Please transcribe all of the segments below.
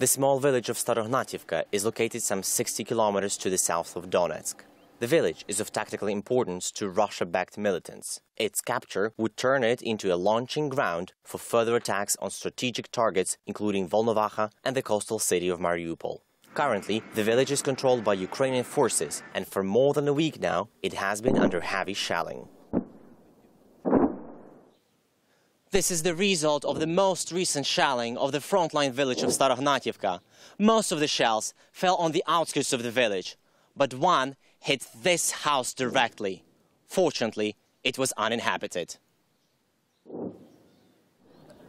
The small village of Starohnativka is located some 60 kilometers to the south of Donetsk. The village is of tactical importance to Russia-backed militants. Its capture would turn it into a launching ground for further attacks on strategic targets, including Volnovakha and the coastal city of Mariupol. Currently, the village is controlled by Ukrainian forces, and for more than a week now, it has been under heavy shelling. This is the result of the most recent shelling of the frontline village of Starohnativka. Most of the shells fell on the outskirts of the village, but one hit this house directly. Fortunately, it was uninhabited.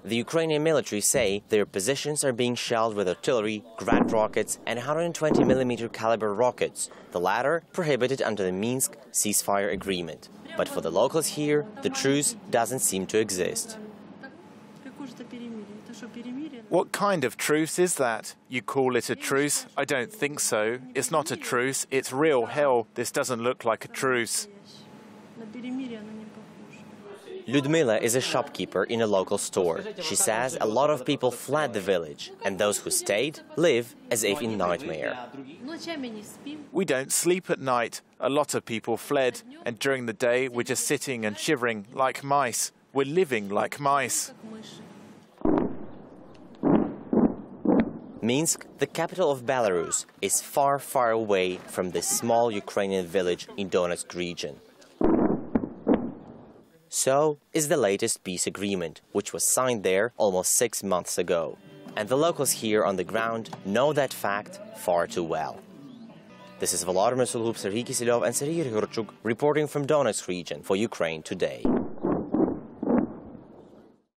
The Ukrainian military say their positions are being shelled with artillery, Grad rockets and 120mm caliber rockets, the latter prohibited under the Minsk ceasefire agreement. But for the locals here, the truce doesn't seem to exist. What kind of truce is that? You call it a truce? I don't think so. It's not a truce, it's real hell. This doesn't look like a truce. Ludmila is a shopkeeper in a local store. She says a lot of people fled the village, and those who stayed live as if in nightmare. We don't sleep at night. A lot of people fled, and during the day we're just sitting and shivering like mice. We're living like mice. Minsk, the capital of Belarus, is far, far away from this small Ukrainian village in Donetsk region. So is the latest peace agreement, which was signed there almost 6 months ago. And the locals here on the ground know that fact far too well. This is Volodymyr Sulhub, Serhiy Kisilov and Serhiy Hirchuk reporting from Donetsk region for Ukraine Today.